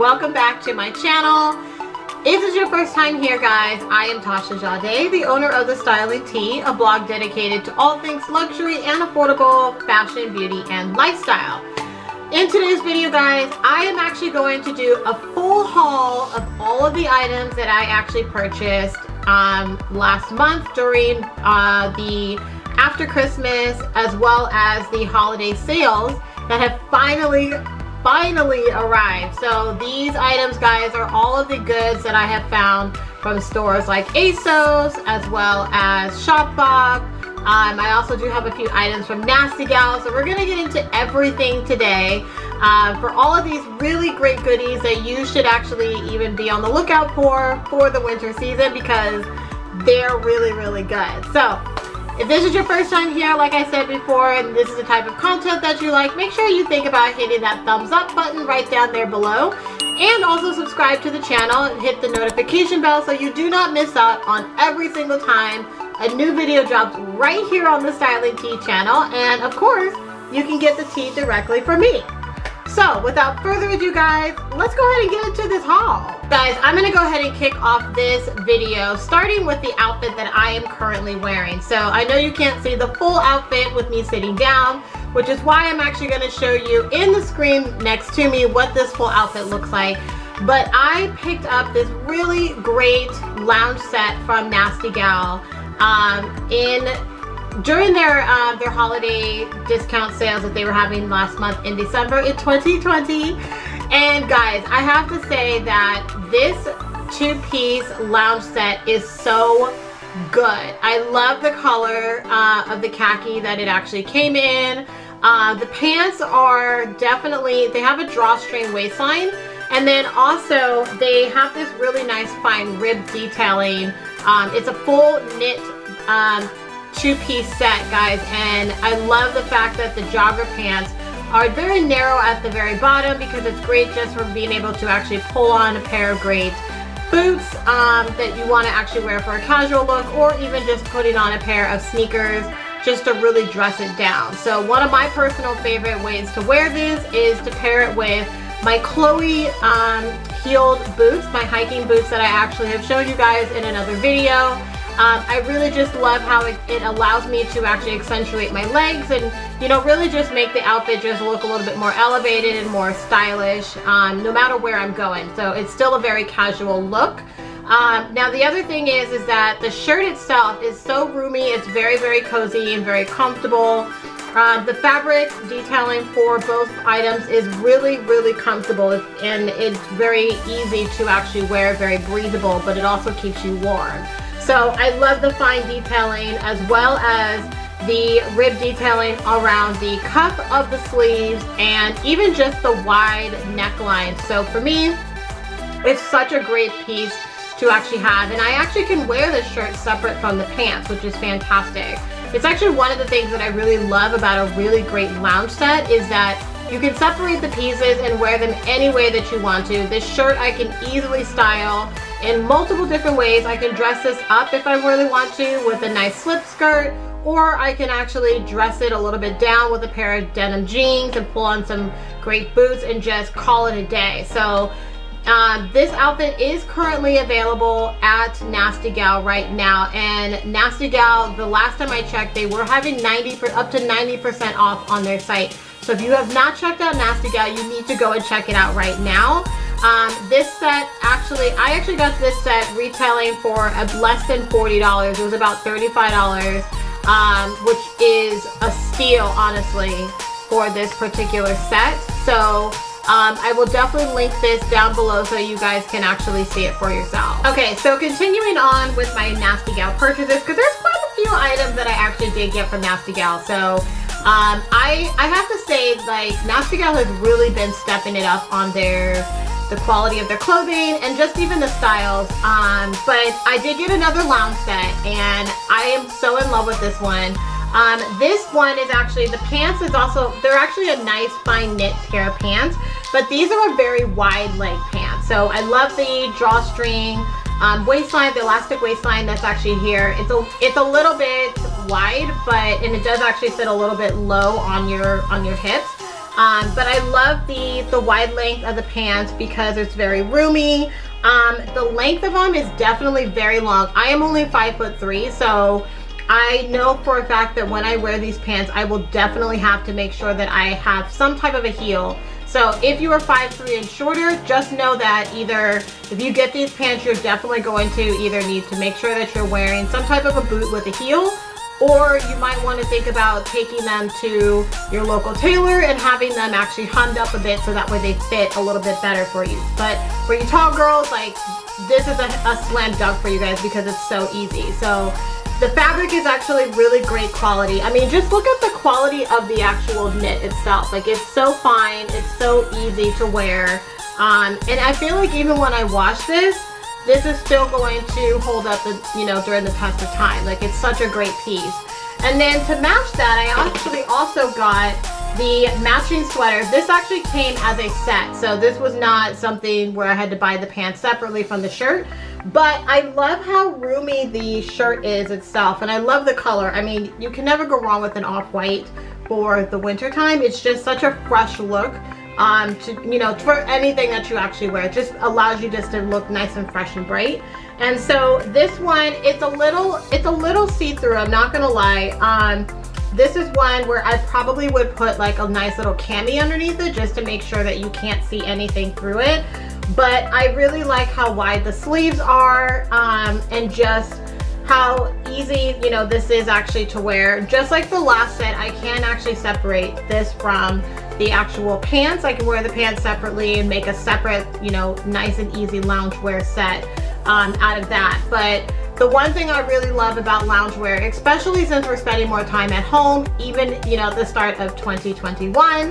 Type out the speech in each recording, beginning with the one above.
Welcome back to my channel. If this is your first time here, guys, I am Tasha Jadé, the owner of the Styling Tea, a blog dedicated to all things luxury and affordable fashion, beauty, and lifestyle. In today's video, guys, I am actually going to do a full haul of all of the items that I actually purchased last month during the after Christmas, as well as the holiday sales that have finally arrived. So these items, guys, are all of the goods that I have found from stores like ASOS as well as Shopbop. I also do have a few items from Nasty Gal, so we're gonna get into everything today for all of these really great goodies that you should actually even be on the lookout for the winter season, because they're really good. So if this is your first time here, like I said before, and this is the type of content that you like, make sure you think about hitting that thumbs up button right down there below. And also subscribe to the channel and hit the notification bell so you do not miss out on every single time a new video drops right here on the Styling Tea channel. And of course, you can get the tea directly from me. So without further ado, guys, let's go ahead and get into this haul. Guys, I'm gonna go ahead and kick off this video starting with the outfit that I am currently wearing. So I know you can't see the full outfit with me sitting down, which is why I'm actually gonna show you in the screen next to me what this full outfit looks like. But I picked up this really great lounge set from Nasty Gal during their holiday discount sales that they were having last month in December in 2020. And guys, I have to say that this two-piece lounge set is so good. I love the color of the khaki that it actually came in. The pants are definitely, they have a drawstring waistline, and then also they have this really nice fine rib detailing. It's a full knit two-piece set, guys, and I love the fact that the jogger pants are very narrow at the very bottom, because it's great just for being able to actually pull on a pair of great boots that you want to actually wear for a casual look, or even just putting on a pair of sneakers just to really dress it down. So one of my personal favorite ways to wear this is to pair it with my Chloe heeled boots, my hiking boots that I actually have shown you guys in another video. I really just love how it allows me to actually accentuate my legs and, you know, really just make the outfit just look a little bit more elevated and more stylish no matter where I'm going. So it's still a very casual look. Now the other thing is that the shirt itself is so roomy. It's very cozy and very comfortable. The fabric detailing for both items is really comfortable, and it's very easy to actually wear, very breathable, but it also keeps you warm. So I love the fine detailing as well as the rib detailing around the cuff of the sleeves and even just the wide neckline. So for me, it's such a great piece to actually have. And I actually can wear this shirt separate from the pants, which is fantastic. It's actually one of the things that I really love about a really great lounge set is that you can separate the pieces and wear them any way that you want to. This shirt I can easily style in multiple different ways. I can dress this up if I really want to with a nice slip skirt, or I can actually dress it a little bit down with a pair of denim jeans and pull on some great boots and just call it a day. So this outfit is currently available at Nasty Gal right now, and Nasty Gal, the last time I checked, they were having up to 90% off on their site. So if you have not checked out Nasty Gal, you need to go and check it out right now. This set, I actually got this set retailing for less than $40. It was about $35, which is a steal, honestly, for this particular set. So I will definitely link this down below so you guys can actually see it for yourself. Okay, so continuing on with my Nasty Gal purchases, because there's quite a few items that I actually did get from Nasty Gal. So I have to say, like, Nasty Gal has really been stepping it up on the quality of their clothing and just even the styles. But I did get another lounge set, and I am so in love with this one. This one is actually, the pants is also, they're actually a nice fine knit pair of pants, but these are a very wide leg pants. So I love the drawstring waistline, the elastic waistline that's actually here. It's a little bit wide, but, and it does actually sit a little bit low on your hips. But I love the wide length of the pants because it's very roomy. The length of them is definitely very long. I am only 5'3", so I know for a fact that when I wear these pants, I will definitely have to make sure that I have some type of a heel. So if you are 5'3" and shorter, just know that either if you get these pants, you're definitely going to either need to make sure that you're wearing some type of a boot with a heel, or you might want to think about taking them to your local tailor and having them actually hemmed up a bit so that way they fit a little bit better for you. But for you tall girls, like, this is a slam dunk for you guys because it's so easy. So the fabric is actually really great quality. I mean, just look at the quality of the actual knit itself. Like, it's so fine, it's so easy to wear. And I feel like even when I wash this, this is still going to hold up, you know, during the test of time. Like, it's such a great piece. And then to match that, I actually also got the matching sweater. This actually came as a set, so this was not something where I had to buy the pants separately from the shirt. But I love how roomy the shirt is itself, and I love the color. I mean, you can never go wrong with an off-white for the winter time. It's just such a fresh look. To, you know, for anything that you actually wear. It just allows you just to look nice and fresh and bright. And so this one, it's a little see-through, I'm not gonna lie. This is one where I probably would put like a nice little cami underneath it just to make sure that you can't see anything through it. But I really like how wide the sleeves are, and just how easy, you know, this is actually to wear. Just like the last set, I can actually separate this from the actual pants. I can wear the pants separately and make a separate, you know, nice and easy loungewear set out of that. But the one thing I really love about loungewear, especially since we're spending more time at home, even, you know, the start of 2021,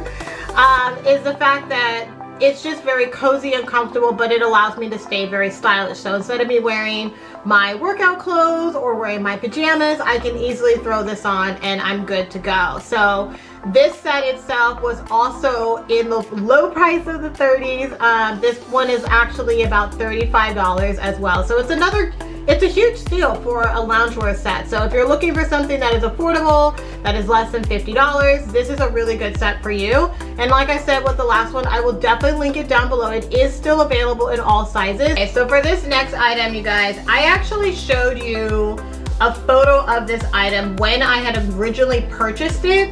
is the fact that it's just very cozy and comfortable, but it allows me to stay very stylish. So instead of me wearing my workout clothes or wearing my pajamas, I can easily throw this on and I'm good to go. So this set itself was also in the low price of the 30s. This one is actually about $35 as well. So it's another, it's a huge steal for a loungewear set. So if you're looking for something that is affordable, that is less than $50, this is a really good set for you. And like I said with the last one, I will definitely link it down below. It is still available in all sizes. Okay, so for this next item, you guys, I actually showed you a photo of this item when I had originally purchased it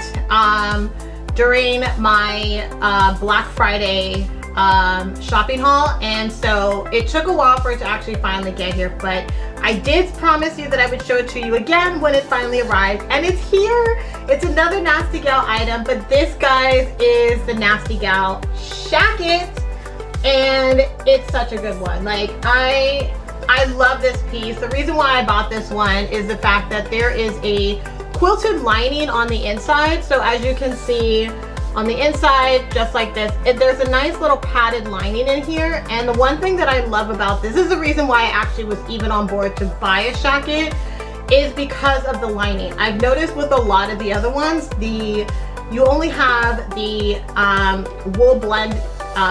during my Black Friday shopping haul, and so it took a while for it to actually finally get here, but I did promise you that I would show it to you again when it finally arrived, and it's here. It's another Nasty Gal item, but this, guys, is the Nasty Gal jacket, and it's such a good one. Like, I love this piece. The reason why I bought this one is the fact that there is a quilted lining on the inside. So as you can see on the inside, just like this, there's a nice little padded lining in here. And the one thing that I love about this, is the reason why I actually was even on board to buy a jacket, is because of the lining. I've noticed with a lot of the other ones, you only have the wool blend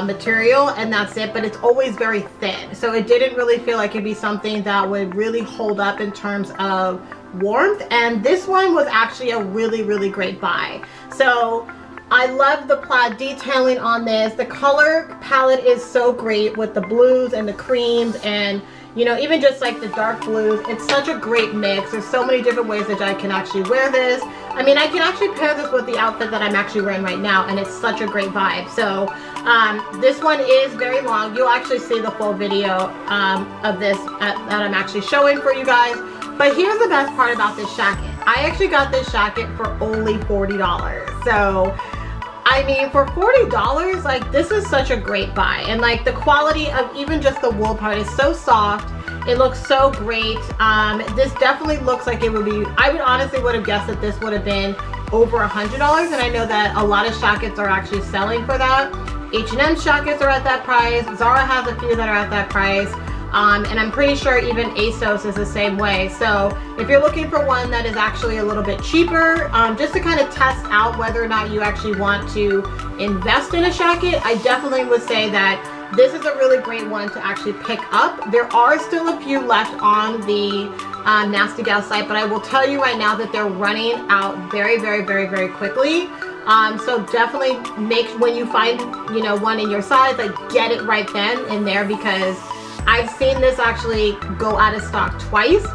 material and that's it, but it's always very thin, so it didn't really feel like it'd be something that would really hold up in terms of warmth, and this one was actually a really great buy. So I love the plaid detailing on this. The color palette is so great with the blues and the creams, and, you know, even just like the dark blues, it's such a great mix. There's so many different ways that I can actually wear this. I mean, I can actually pair this with the outfit that I'm actually wearing right now, and it's such a great vibe. So this one is very long. You'll actually see the full video of this that I'm actually showing for you guys. But here's the best part about this jacket. I actually got this jacket for only $40. So, I mean, for $40, like, this is such a great buy. And like, the quality of even just the wool part is so soft. It looks so great. This definitely looks like it would be, I would honestly would have guessed that this would have been over $100. And I know that a lot of jackets are actually selling for that. H&M jackets are at that price. Zara has a few that are at that price. And I'm pretty sure even ASOS is the same way. So if you're looking for one that is actually a little bit cheaper, just to kind of test out whether or not you actually want to invest in a jacket, I definitely would say that this is a really great one to actually pick up. There are still a few left on the Nasty Gal site, but I will tell you right now that they're running out very quickly. So definitely make, when you find, you know, one in your size, like get it right then and there, because I've seen this actually go out of stock twice.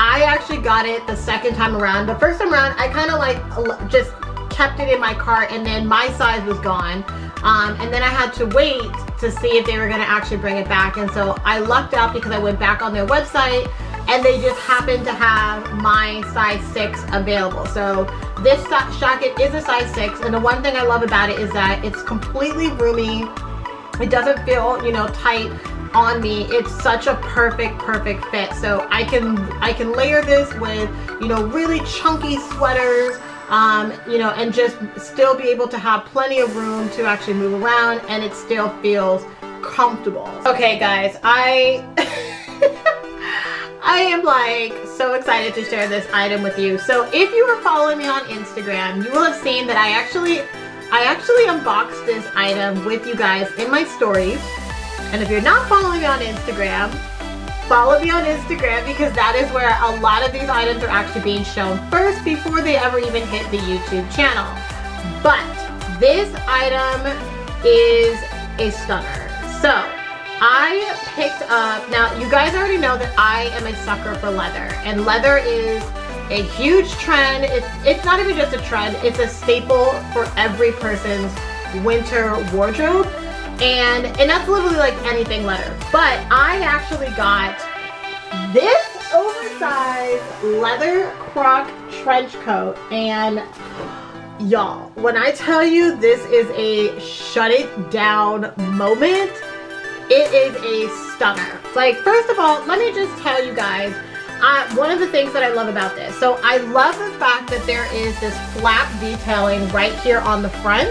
I actually got it the second time around. The first time around, I kind of like just kept it in my cart, and then my size was gone. And then I had to wait to see if they were gonna actually bring it back. And so I lucked out because I went back on their website and they just happened to have my size 6 available. So this jacket is a size 6, and the one thing I love about it is that it's completely roomy. It doesn't feel, you know, tight on me. It's such a perfect fit. So I can layer this with, you know, really chunky sweaters, you know, and just still be able to have plenty of room to actually move around, and it still feels comfortable. Okay guys, I am like so excited to share this item with you. So if you were following me on Instagram, you will have seen that I actually unboxed this item with you guys in my stories. And if you're not following me on Instagram, follow me on Instagram, because that is where a lot of these items are actually being shown first before they ever even hit the YouTube channel. But this item is a stunner. So I picked up, now you guys already know that I am a sucker for leather, and leather is a huge trend. It's not even just a trend, it's a staple for every person's winter wardrobe. And that's literally like anything leather. But I actually got this oversized leather croc trench coat, and y'all, when I tell you this is a shut it down moment, it is a stunner. Like, first of all, let me just tell you guys, one of the things that I love about this. So I love the fact that there is this flap detailing right here on the front,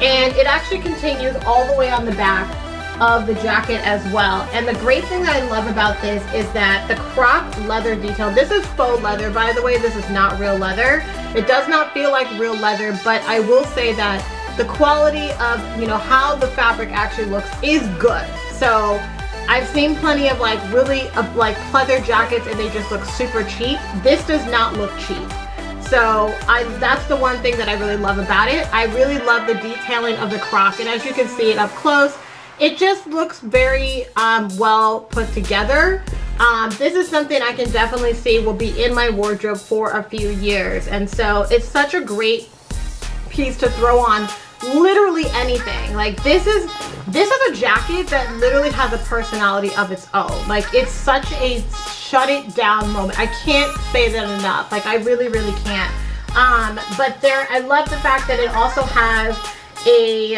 and it actually continues all the way on the back of the jacket as well. And the great thing that I love about this is that the croc leather detail, this is faux leather, by the way, this is not real leather. It does not feel like real leather, but I will say that the quality of, you know, how the fabric actually looks is good. So I've seen plenty of like really like pleather jackets and they just look super cheap. This does not look cheap. So that's the one thing that I really love about it. I really love the detailing of the croc, and as you can see it up close, it just looks very well put together. This is something I can definitely see will be in my wardrobe for a few years, and so it's such a great piece to throw on literally anything. Like this is a jacket that literally has a personality of its own. Like it's such a shut it down moment. I can't say that enough. Like I really can't. But I love the fact that it also has a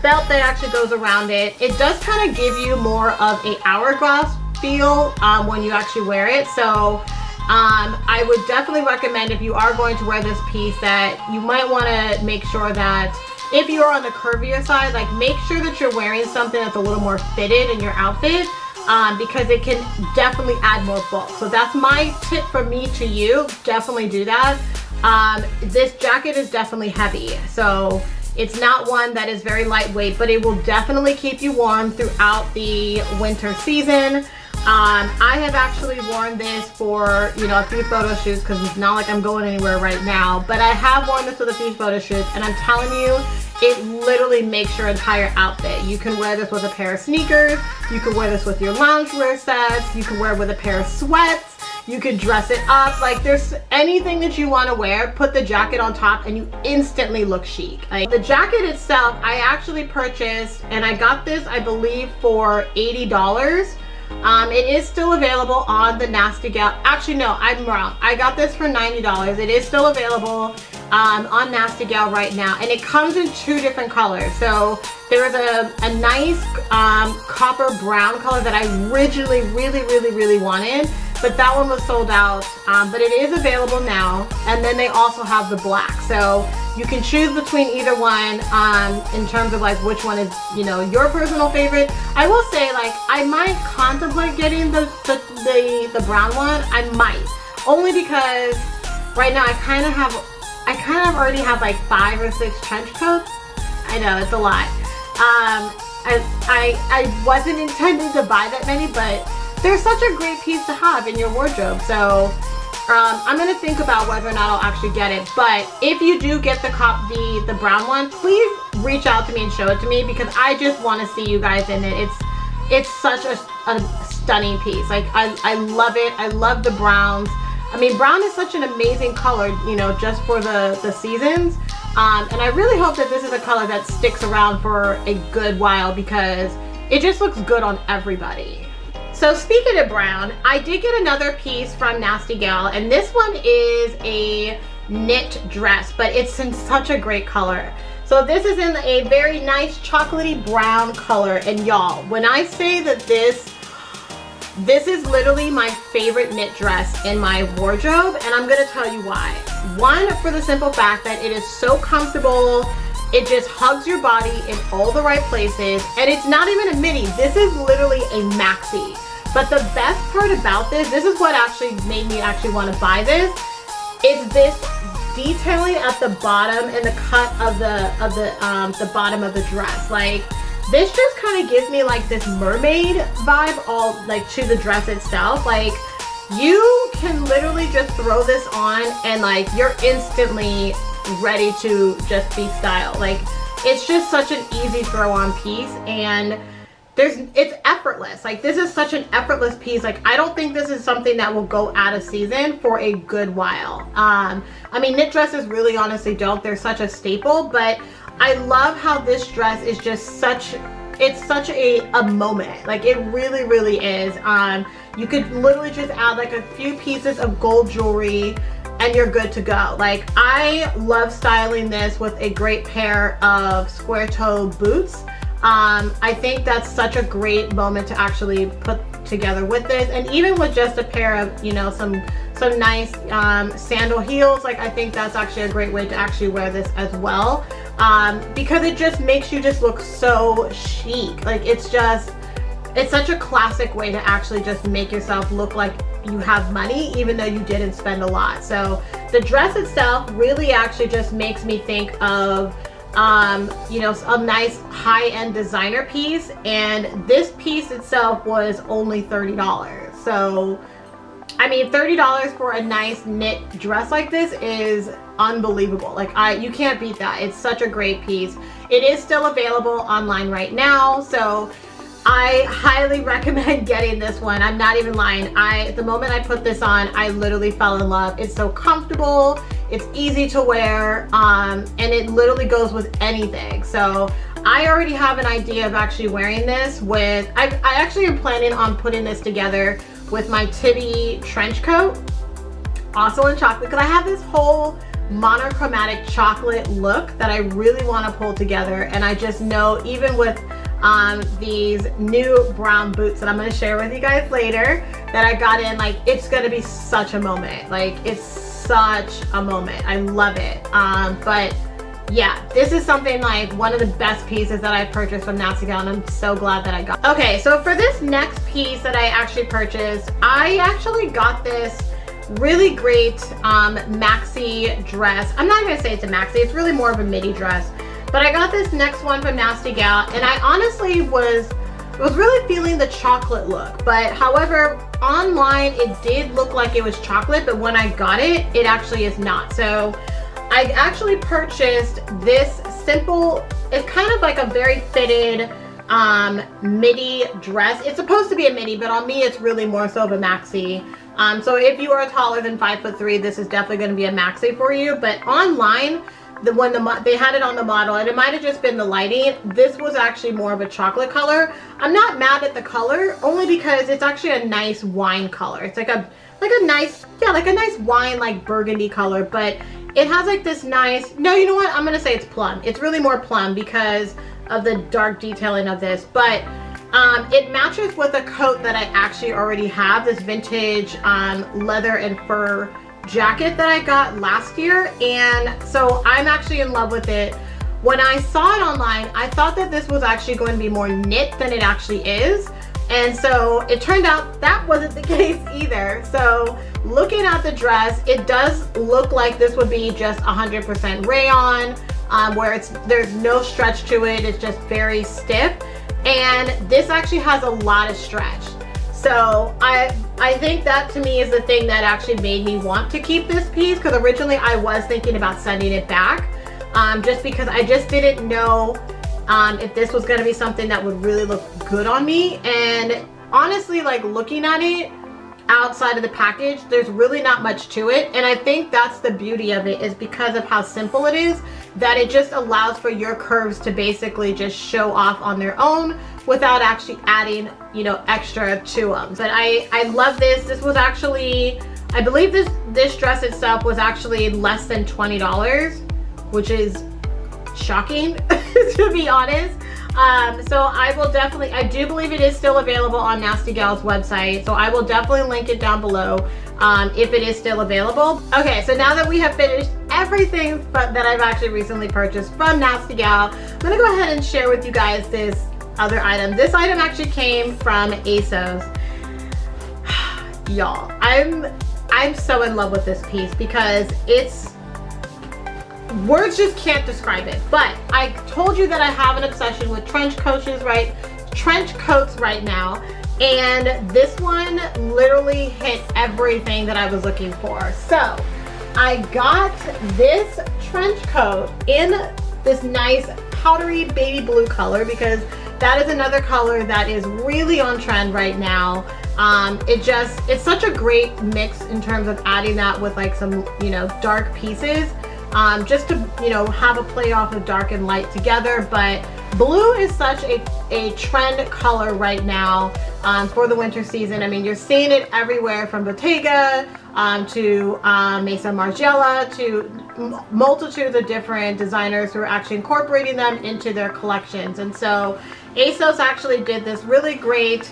belt that actually goes around it. It does kind of give you more of a hourglass feel when you actually wear it. So I would definitely recommend, if you are going to wear this piece, that you might want to make sure that if you're on the curvier side, like make sure that you're wearing something that's a little more fitted in your outfit, because it can definitely add more bulk. So that's my tip from me to you. Definitely do that. This jacket is definitely heavy, so it's not one that is very lightweight, but it will definitely keep you warm throughout the winter season. I have actually worn this for, you know, a few photo shoots, because it's not like I'm going anywhere right now, but I have worn this with a few photo shoots, and I'm telling you, it literally makes your entire outfit. You can wear this with a pair of sneakers, you can wear this with your loungewear sets, you can wear it with a pair of sweats, you can dress it up. Like there's anything that you want to wear, put the jacket on top and you instantly look chic. Like, the jacket itself, I actually purchased, and I got this, I believe, for $80. It is still available on the Nasty Gal. Actually, no, I'm wrong. I got this for $90. It is still available on Nasty Gal right now, and it comes in two different colors. So there is a nice copper brown color that I originally really wanted, but that one was sold out, but it is available now. And then they also have the black, so you can choose between either one in terms of like which one is, you know, your personal favorite. I will say, like, I might contemplate getting the brown one. I might, only because right now I kind of already have like 5 or 6 trench coats. I know it's a lot. I wasn't intending to buy that many, but they're such a great piece to have in your wardrobe. So I'm gonna think about whether or not I'll actually get it, but if you do get the brown one, please reach out to me and show it to me, because I just want to see you guys in it. It's such a stunning piece. Like I love it. I love the browns. I mean, brown is such an amazing color, you know, just for the seasons. And I really hope that this is a color that sticks around for a good while, because it just looks good on everybody. So speaking of brown, I did get another piece from Nasty Gal, and this one is a knit dress, but it's in such a great color. So this is in a very nice chocolatey brown color, and y'all, when I say that this is literally my favorite knit dress in my wardrobe, and I'm gonna tell you why. One, for the simple fact that it is so comfortable. It just hugs your body in all the right places, and it's not even a midi. This is literally a maxi. But the best part about this is what actually made me actually want to buy this, is this detailing at the bottom and the cut of the bottom of the dress. Like, this just kind of gives me like this mermaid vibe, all like to the dress itself. Like, you can literally just throw this on and like you're instantly ready to just be styled. Like, it's just such an easy throw on piece, and it's effortless. Like, this is such an effortless piece. Like, I don't think this is something that will go out of season for a good while. I mean, knit dresses really honestly don't, they're such a staple, but I love how this dress is just such, it's such a moment. Like, it really, really is. You could literally just add like a few pieces of gold jewelry and you're good to go. Like, I love styling this with a great pair of square toe boots. I think that's such a great moment to actually put together with this, and even with just a pair of, you know, some nice sandal heels. Like, I think that's actually a great way to actually wear this as well, because it just makes you just look so chic. Like, it's such a classic way to actually just make yourself look like you have money, even though you didn't spend a lot. So the dress itself really actually just makes me think of, you know, a nice high-end designer piece, and this piece itself was only $30. So, I mean, $30 for a nice knit dress like this is unbelievable. Like, you can't beat that. It's such a great piece. It is still available online right now, so I highly recommend getting this one. I'm not even lying. The moment I put this on, I literally fell in love. It's so comfortable, it's easy to wear, and it literally goes with anything. So I already have an idea of actually wearing this with, I actually am planning on putting this together with my Tibi trench coat, also in chocolate, because I have this whole monochromatic chocolate look that I really want to pull together. And I just know, even with these new brown boots that I'm going to share with you guys later that I got in, like, it's going to be such a moment. Like, it's such a moment. I love it. But yeah, this is something, like, one of the best pieces that I purchased from Nasty Gal, and I'm so glad that I got it. Okay, so for this next piece that I actually purchased, I actually got this really great maxi dress. I'm not going to say it's a maxi, it's really more of a midi dress. But I got this next one from Nasty Gal, and I honestly was really feeling the chocolate look. But however, online it did look like it was chocolate, but when I got it, it actually is not. So I actually purchased this simple, it's kind of like a very fitted midi dress. It's supposed to be a midi, but on me it's really more so of a maxi. So if you are taller than 5'3", this is definitely going to be a maxi for you. But online, they had it on the model, and it might have just been the lighting, this was actually more of a chocolate color. I'm not mad at the color, only because it's actually a nice wine color. It's like a nice wine, like burgundy color, but it has like this nice, no, you know what, I'm gonna say it's plum. It's really more plum because of the dark detailing of this, but it matches with a coat that I actually already have, this vintage leather and fur jacket that I got last year, and so I'm actually in love with it. When I saw it online, I thought that this was actually going to be more knit than it actually is, and so it turned out that wasn't the case either. So looking at the dress, it does look like this would be just 100% rayon, where there's no stretch to it, it's just very stiff, and this actually has a lot of stretch. So I think that to me is the thing that actually made me want to keep this piece, because originally I was thinking about sending it back, just because I just didn't know if this was going to be something that would really look good on me. And honestly, like, looking at it outside of the package, there's really not much to it. And I think that's the beauty of it, is because of how simple it is, that it just allows for your curves to basically just show off on their own without actually adding, you know, extra to them. But I love this. This was actually, I believe this dress itself was actually less than $20, which is shocking to be honest. So I will definitely, I do believe it is still available on Nasty Gal's website, so I will definitely link it down below if it is still available. Okay, so now that we have finished everything that I've actually recently purchased from Nasty Gal, I'm gonna go ahead and share with you guys this other item. This item actually came from ASOS. Y'all, I'm so in love with this piece, because it's, words just can't describe it. But I told you that I have an obsession with trench coats right now, and this one literally hit everything that I was looking for. So I got this trench coat in this nice powdery baby blue color, because that is another color that is really on trend right now. It's such a great mix in terms of adding that with like some, you know, dark pieces. Just to, you know, have a play off of dark and light together. But blue is such a trend color right now for the winter season. I mean, you're seeing it everywhere, from Bottega to Mesa Margiela to multitudes of different designers who are actually incorporating them into their collections. And so ASOS actually did this really great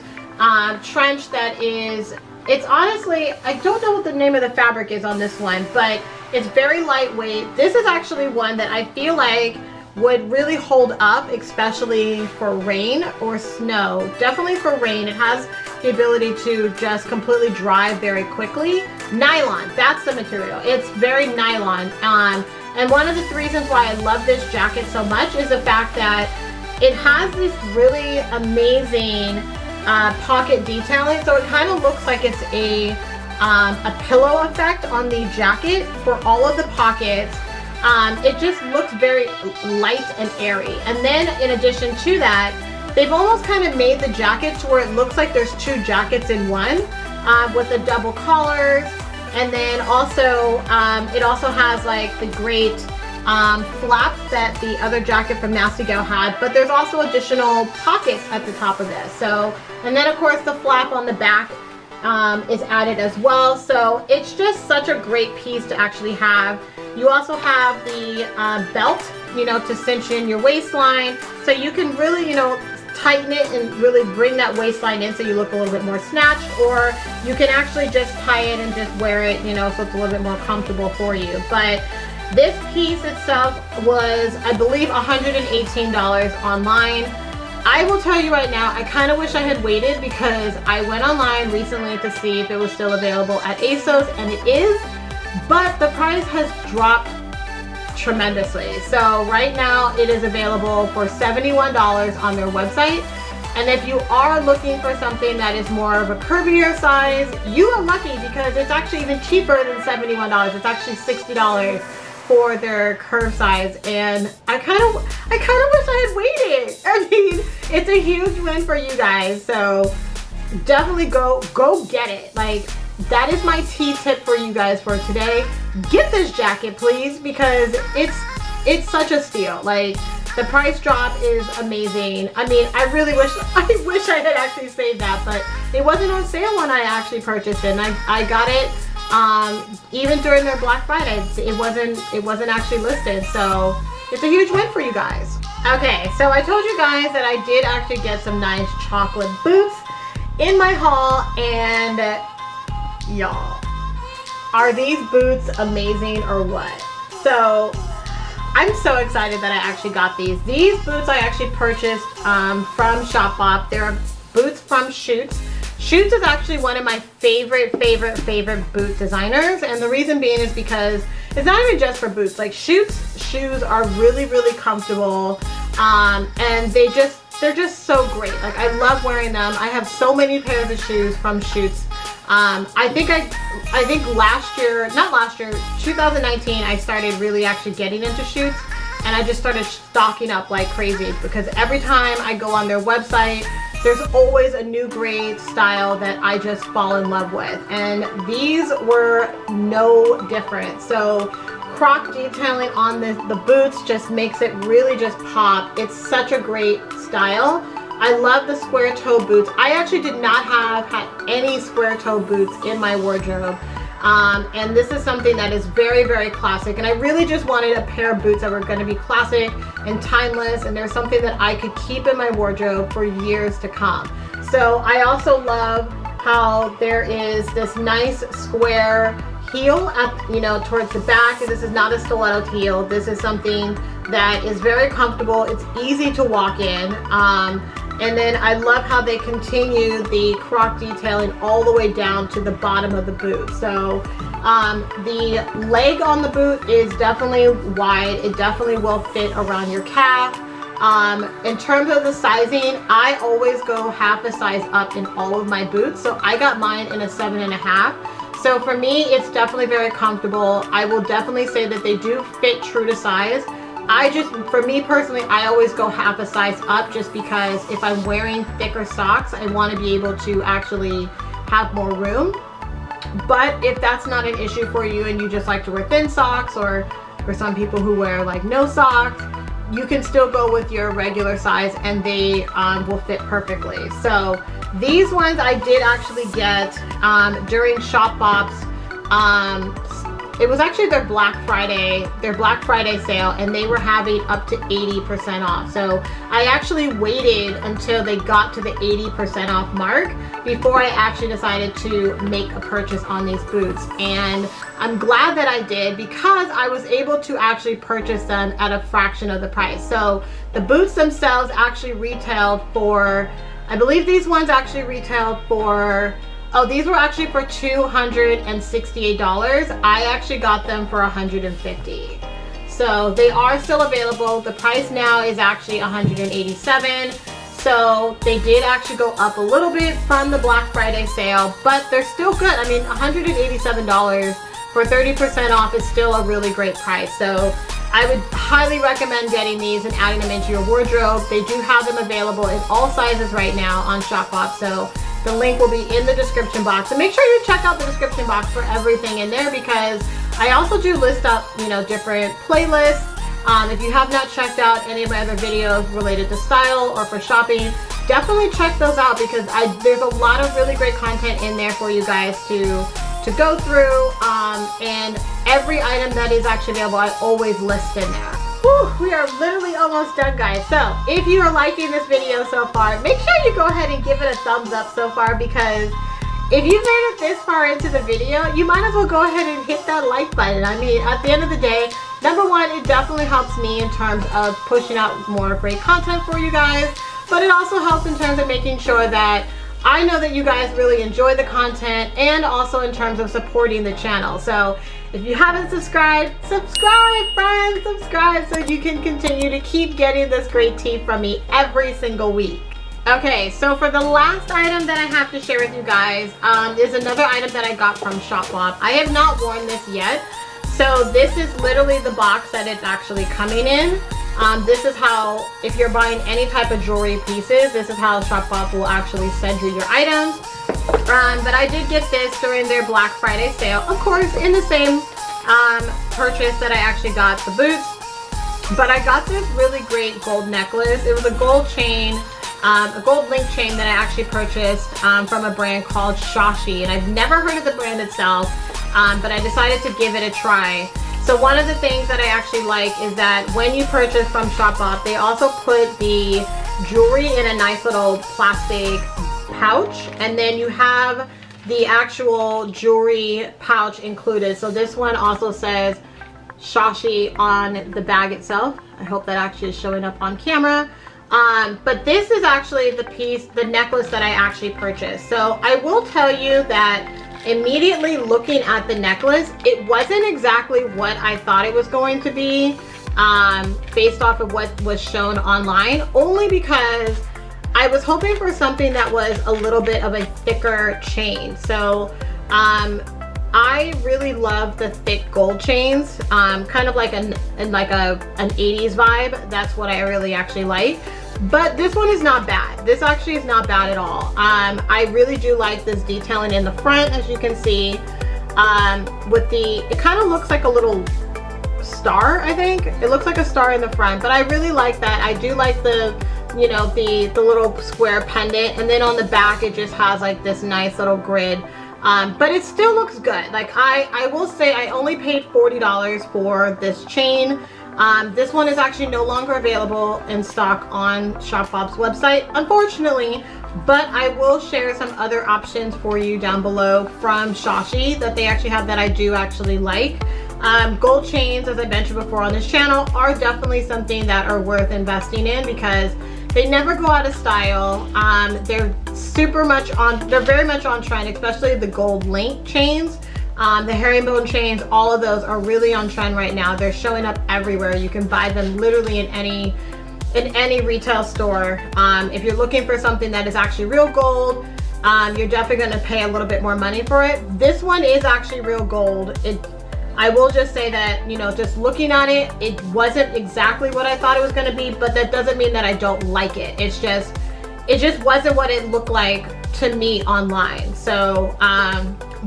trench that is, it's honestly, I don't know what the name of the fabric is on this one, but it's very lightweight. This is actually one that I feel like would really hold up, especially for rain or snow. Definitely for rain. It has the ability to just completely dry very quickly. Nylon, that's the material. It's very nylon. And one of the reasons why I love this jacket so much is the fact that it has this really amazing pocket detailing. So it kind of looks like it's a pillow effect on the jacket for all of the pockets. It just looks very light and airy. And then in addition to that, they've almost kind of made the jacket to where it looks like there's two jackets in one, with the double collars. And then also, it also has like the great flap that the other jacket from Nasty Gal had, but there's also additional pockets at the top of this. So, and then of course the flap on the back is added as well. So it's just such a great piece to actually have. You also have the belt, you know, to cinch in your waistline, so you can really, you know, tighten it and really bring that waistline in so you look a little bit more snatched, or you can actually just tie it and just wear it, you know, so it's a little bit more comfortable for you. But this piece itself was, I believe, $118 online. I will tell you right now, I kind of wish I had waited, because I went online recently to see if it was still available at ASOS, and it is, but the price has dropped tremendously. So right now it is available for $71 on their website. And if you are looking for something that is more of a curvier size, you are lucky, because it's actually even cheaper than $71. It's actually $60 for their curve size. And I kind of wish I had waited. I mean, it's a huge win for you guys. So definitely go get it. Like, that is my tea tip for you guys for today. Get this jacket, please, because it's such a steal. Like, the price drop is amazing. I mean, I really wish I had actually saved that, but it wasn't on sale when I actually purchased it. And I got it even during their Black Friday. It wasn't actually listed, so it's a huge win for you guys. Okay, so I told you guys that I did actually get some nice chocolate boots in my haul, and y'all, are these boots amazing or what? So I'm so excited that I actually got these. These boots I actually purchased from Shopbop. They're boots from Schutz. Schutz is actually one of my favorite boot designers. And the reason being is because it's not even just for boots. Like, Schutz shoes are really, really comfortable. And they just They're just so great. Like, I love wearing them. I have so many pairs of shoes from Schutz. I think last year, not last year, 2019, I started really actually getting into Schutz, and I just started stocking up like crazy, because every time I go on their website, there's always a new great style that I just fall in love with, and these were no different. So croc detailing on the boots just makes it really just pop. It's such a great style. I love the square toe boots. I actually did not have any square toe boots in my wardrobe. And this is something that is very, very classic, and I really just wanted a pair of boots that were going to be classic and timeless, and they're something that I could keep in my wardrobe for years to come. So I also love how there is this nice square heel up, you know, towards the back. This is not a stiletto heel. This is something that is very comfortable. It's easy to walk in. And then I love how they continue the croc detailing all the way down to the bottom of the boot. So the leg on the boot is definitely wide. It definitely will fit around your calf. In terms of the sizing, I always go half a size up in all of my boots. So I got mine in a 7.5. So for me, it's definitely very comfortable. I will definitely say that they do fit true to size. I just, for me personally, I always go half a size up, just because if I'm wearing thicker socks, I want to be able to actually have more room. But if that's not an issue for you and you just like to wear thin socks, or for some people who wear like no socks, you can still go with your regular size and they will fit perfectly. So these ones I did actually get during Shopbop's it was actually their Black Friday sale, and they were having up to 80% off. So I actually waited until they got to the 80% off mark before I actually decided to make a purchase on these boots. And I'm glad that I did, because I was able to actually purchase them at a fraction of the price. So the boots themselves actually retailed for, I believe these ones actually retailed for, oh, these were actually for $268. I actually got them for $150. So they are still available. The price now is actually $187. So they did actually go up a little bit from the Black Friday sale, but they're still good. I mean, $187 for 30% off is still a really great price. So I would highly recommend getting these and adding them into your wardrobe. They do have them available in all sizes right now on Shopbop. So the link will be in the description box. And make sure you check out the description box for everything in there, because I also do list up, you know, different playlists. If you have not checked out any of my other videos related to style or for shopping, definitely check those out, because there's a lot of really great content in there for you guys to go through. And every item that is actually available, I always list in there. Whew, we are literally almost done, guys. So if you are liking this video so far, make sure you go ahead and give it a thumbs up so far, because if you've made it this far into the video, you might as well go ahead and hit that like button. I mean, at the end of the day, number one, it definitely helps me in terms of pushing out more great content for you guys, but it also helps in terms of making sure that I know that you guys really enjoy the content, and also in terms of supporting the channel. So if you haven't subscribed, subscribe, friends, subscribe, so you can continue to keep getting this great tea from me every single week. Okay, so for the last item that I have to share with you guys is another item that I got from Shopbop. I have not worn this yet. So this is literally the box that it's actually coming in. This is how, if you're buying any type of jewelry pieces, this is how Shopbop will actually send you your items. But I did get this during their Black Friday sale, of course, in the same purchase that I actually got the boots. But I got this really great gold necklace. It was a gold chain, a gold link chain that I actually purchased from a brand called Shashi. And I've never heard of the brand itself, but I decided to give it a try. So one of the things that I actually like is that when you purchase from Shopbop, they also put the jewelry in a nice little plastic pouch, and then you have the actual jewelry pouch included. So this one also says Shashi on the bag itself. I hope that actually is showing up on camera. But this is actually the piece, the necklace that I actually purchased. So I will tell you that immediately looking at the necklace, it wasn't exactly what I thought it was going to be based off of what was shown online, only because I was hoping for something that was a little bit of a thicker chain. So I really love the thick gold chains, kind of like an 80s vibe. That's what I really actually like. But this one is not bad. This actually is not bad at all. I really do like this detailing in the front, as you can see. It kind of looks like a little star, I think. It looks like a star in the front, but I really like that. I do like the, you know, the little square pendant. And then on the back, it just has like this nice little grid. But it still looks good. Like I will say I only paid $40 for this chain. This one is actually no longer available in stock on Shopbop's website, unfortunately, but I will share some other options for you down below from Shashi that they actually have that I do actually like. Gold chains, as I mentioned before on this channel, are definitely something that are worth investing in because they never go out of style. They're very much on trend, especially the gold link chains. The herringbone chains, all of those are really on trend right now. They're showing up everywhere. You can buy them literally in any retail store. If you're looking for something that is actually real gold, you're definitely going to pay a little bit more money for it. This one is actually real gold. I will just say that, you know, just looking at it, it wasn't exactly what I thought it was going to be, but that doesn't mean that I don't like it. It just wasn't what it looked like to me online. So,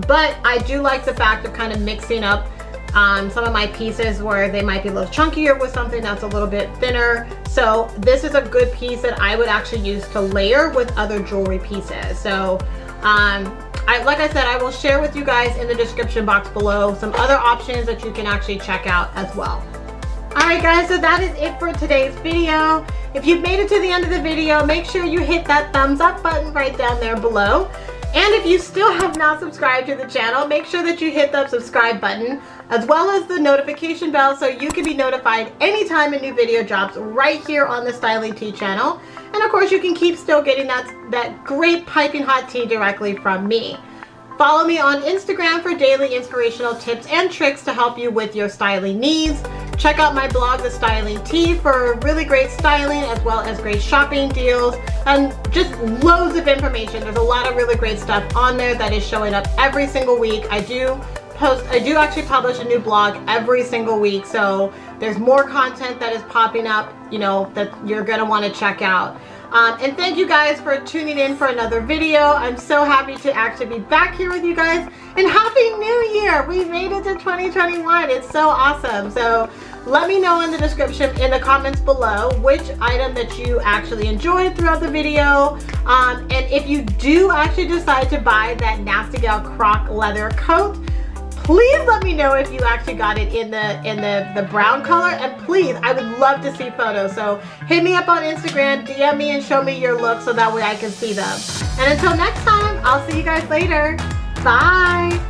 but I do like the fact of kind of mixing up some of my pieces where they might be a little chunkier with something that's a little bit thinner. So this is a good piece that I would actually use to layer with other jewelry pieces. So like I said, I will share with you guys in the description box below some other options that you can actually check out as well. Alright guys, so that is it for today's video. If you've made it to the end of the video, make sure you hit that thumbs up button right down there below. And if you still have not subscribed to the channel, make sure that you hit that subscribe button as well as the notification bell so you can be notified anytime a new video drops right here on the Styling Tea channel. And of course, you can keep still getting that great piping hot tea directly from me. Follow me on Instagram for daily inspirational tips and tricks to help you with your styling needs. Check out my blog, The Styling Tea, for really great styling as well as great shopping deals and just loads of information. There's a lot of really great stuff on there that is showing up every single week. I do actually publish a new blog every single week, so there's more content that is popping up, you know, that you're going to want to check out. And thank you guys for tuning in for another video. I'm so happy to actually be back here with you guys. And Happy New Year! We made it to 2021. It's so awesome. So let me know in the description, in the comments below, which item that you actually enjoyed throughout the video. And if you do actually decide to buy that Nasty Gal croc leather coat, please let me know if you actually got it in the brown color, and please, I would love to see photos. So hit me up on Instagram, DM me and show me your look so that way I can see them. And until next time, I'll see you guys later. Bye.